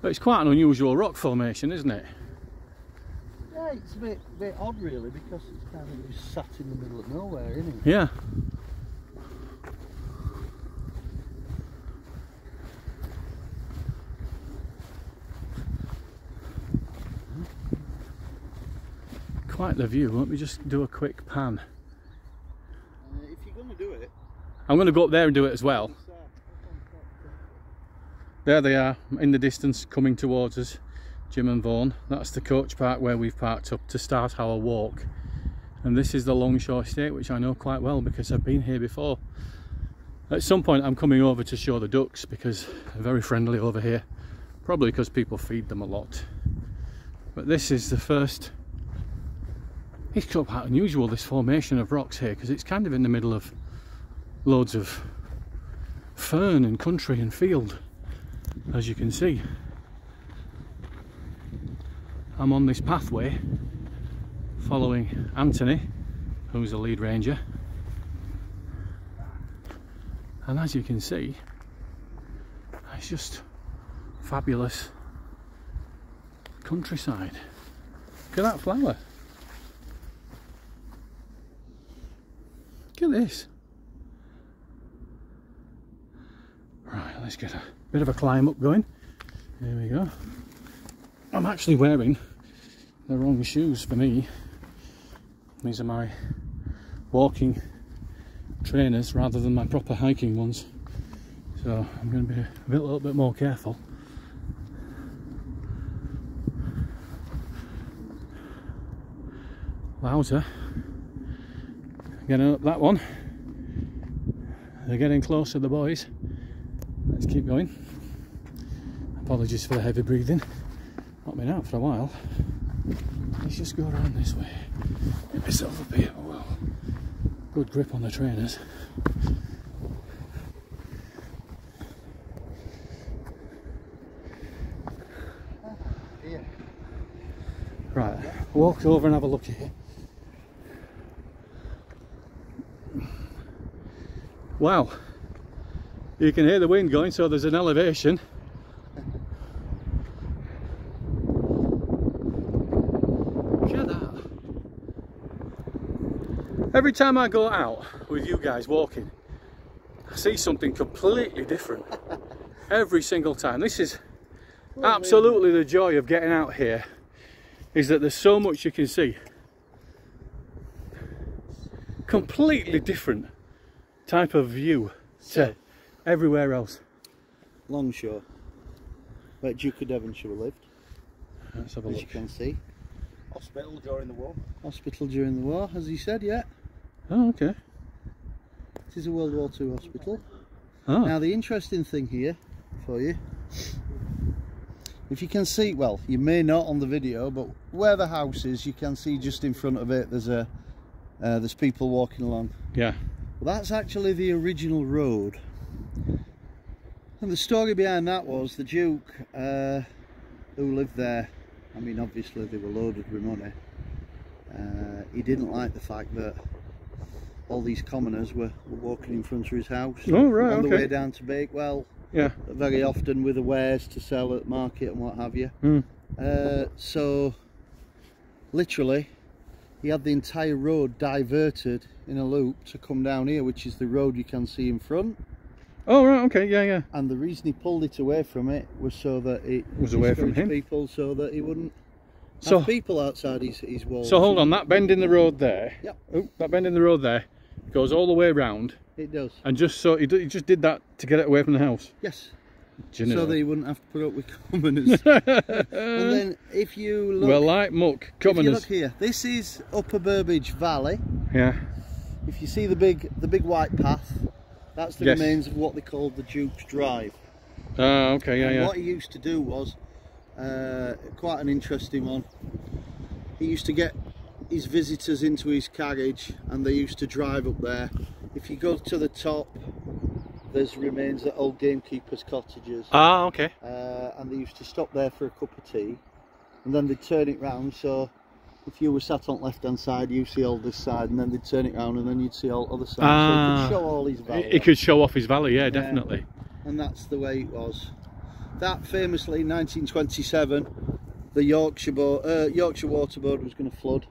But it's quite an unusual rock formation, isn't it? Yeah, it's a bit odd really, because it's kind of just sat in the middle of nowhere, isn't it? Yeah. Quite the view. Let me just do a quick pan. If you're going to do it, I'm going to go up there and do it as well. There they are in the distance coming towards us, Jim and Vaughn. That's the coach park where we've parked up to start our walk, and this is the Longshaw Estate, which I know quite well because I've been here before. At some point I'm coming over to show the ducks because they're very friendly over here, probably because people feed them a lot. But this is the first. It's quite unusual, this formation of rocks here, because it's kind of in the middle of loads of fern and country and field, as you can see. I'm on this pathway following Anthony, who's the lead ranger, and as you can see, it's just fabulous countryside. Look at that flower. Look at this. Right, let's get a bit of a climb up going. Here we go. I'm actually wearing the wrong shoes for me. These are my walking trainers rather than my proper hiking ones. So I'm going to be a little bit more careful. Louder. Getting up that one. They're getting closer, the boys. Let's keep going. Apologies for the heavy breathing. Not been out for a while. Let's just go around this way. Get myself up here. Oh well. Good grip on the trainers. Right, walk over and have a look here. Wow, you can hear the wind going, so there's an elevation. Look at that. Every time I go out with you guys walking, I see something completely different. Every single time. This is absolutely the joy of getting out here, is that there's so much you can see. Completely different type of view to everywhere else. Longshaw, where Duke of Devonshire lived. Let's have a look. As you can see. Hospital during the war. Hospital during the war, as he said, yeah. Oh, okay. This is a World War II hospital. Oh. Now the interesting thing here for you, if you can see, well, you may not on the video, but where the house is, you can see just in front of it there's a there's people walking along. Yeah. Well, that's actually the original road, and the story behind that was the Duke who lived there. I mean, obviously they were loaded with money. He didn't like the fact that all these commoners were walking in front of his house. Oh, right, on the way down to Bakewell, yeah, very often with the wares to sell at market and what have you. Mm. So literally he had the entire road diverted in a loop to come down here, which is the road you can see in front. Oh right, okay, yeah, yeah. And the reason he pulled it away from it was so that it was away from him, people, so that he wouldn't have people outside his walls. So hold on, that bend in the road there. Yep. Oh, that bend in the road there goes all the way round. It does. And just so he just did that to get it away from the house. Yes. So that he wouldn't have to put up with commoners. And then if you look, well, like muck, commoners. If you look here, this is Upper Burbage Valley. Yeah. If you see the big white path, that's the remains of what they called the Duke's Drive. Oh, okay, yeah, and yeah. What he used to do was quite an interesting one. He used to get his visitors into his carriage, and they used to drive up there. If you go to the top, there's remains of old Gamekeeper's Cottages. Ah, okay. And they used to stop there for a cup of tea, and then they'd turn it round, so if you were sat on the left hand side, you see all this side, and then they'd turn it round, and then you'd see all the other side. Ah, so he could show all his valley. He could show off his valley, yeah, definitely. And that's the way it was. that famously in 1927 the Yorkshire Water Board was going to flood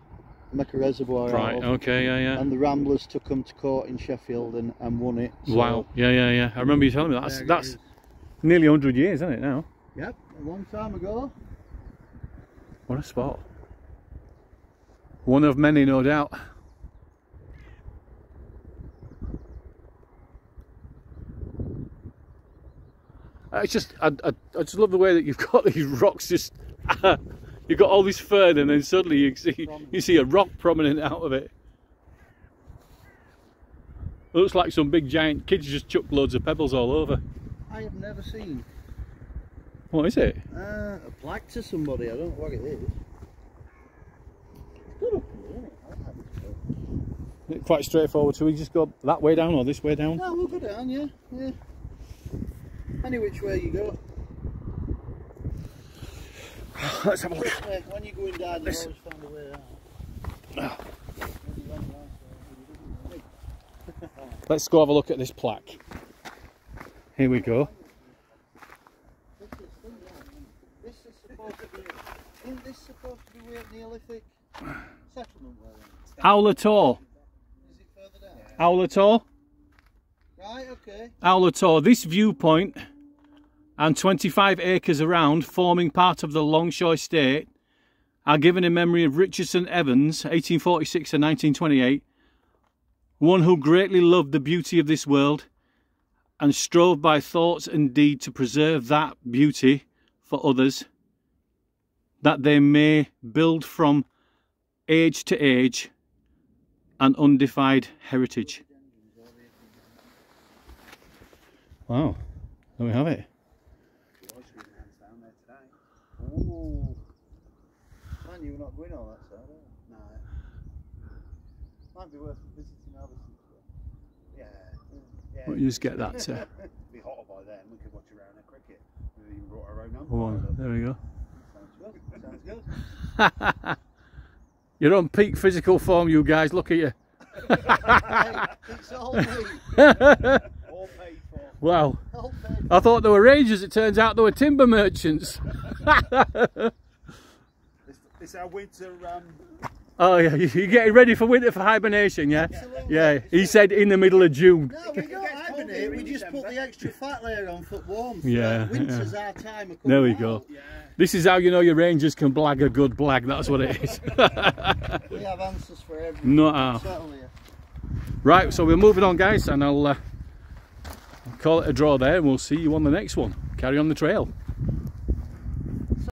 and make a reservoir out of. Okay, yeah, yeah. And the Ramblers took them to court in Sheffield and won it. So. Wow, yeah, yeah, yeah. I remember you telling me that's nearly 100 years, isn't it, now? Yep, a long time ago. What a spot. One of many, no doubt. It's just, I just love the way that you've got these rocks. Just you've got all this fern, and then suddenly you see a rock prominent out of it. It looks like some big giant kids just chucked loads of pebbles all over. I have never seen. What is it? A plaque to somebody. I don't know what it is. It's quite straightforward. So we just go that way down or this way down? No, we'll go down. Yeah, yeah. Any which way you go. Let's have a look. When you go in down, you always find a way out. Let's go have a look at this plaque. Here we go. This is supposed to be. Isn't this supposed to be where the Neolithic settlement was? Owler Tor. Is it further down? Owler Tor. Right, okay. Owler Tor. This viewpoint and 25 acres around, forming part of the Longshaw Estate, are given in memory of Richardson Evans, 1846 to 1928, one who greatly loved the beauty of this world and strove by thoughts and deed to preserve that beauty for others, that they may build from age to age an undefied heritage. Wow, there we have it. Oh, man, you were not going all that side, are you? No. Might be worth visiting others. Yeah. Yeah. Well, you just get that too. It'd be hotter by then. We could watch a round of cricket. We even brought our own umpire. Oh, there we go. Sounds good. Sounds good. You're on peak physical form, you guys. Look at you. Hey, it's all me. Wow, I thought they were rangers, it turns out they were timber merchants. It's our winter... Oh yeah, you're getting ready for winter, for hibernation, yeah? Absolutely. Yeah, he said in the middle of June. No, we don't hibernate, we just put the extra fat layer on for warmth. Yeah. Winter's our time of coming. There we go. Yeah. This is how you know your rangers can blag a good blag, that's what it is. We have answers for everything. Not our. Right, so we're moving on, guys, and I'll... call it a draw there, and we'll see you on the next one. Carry on the trail.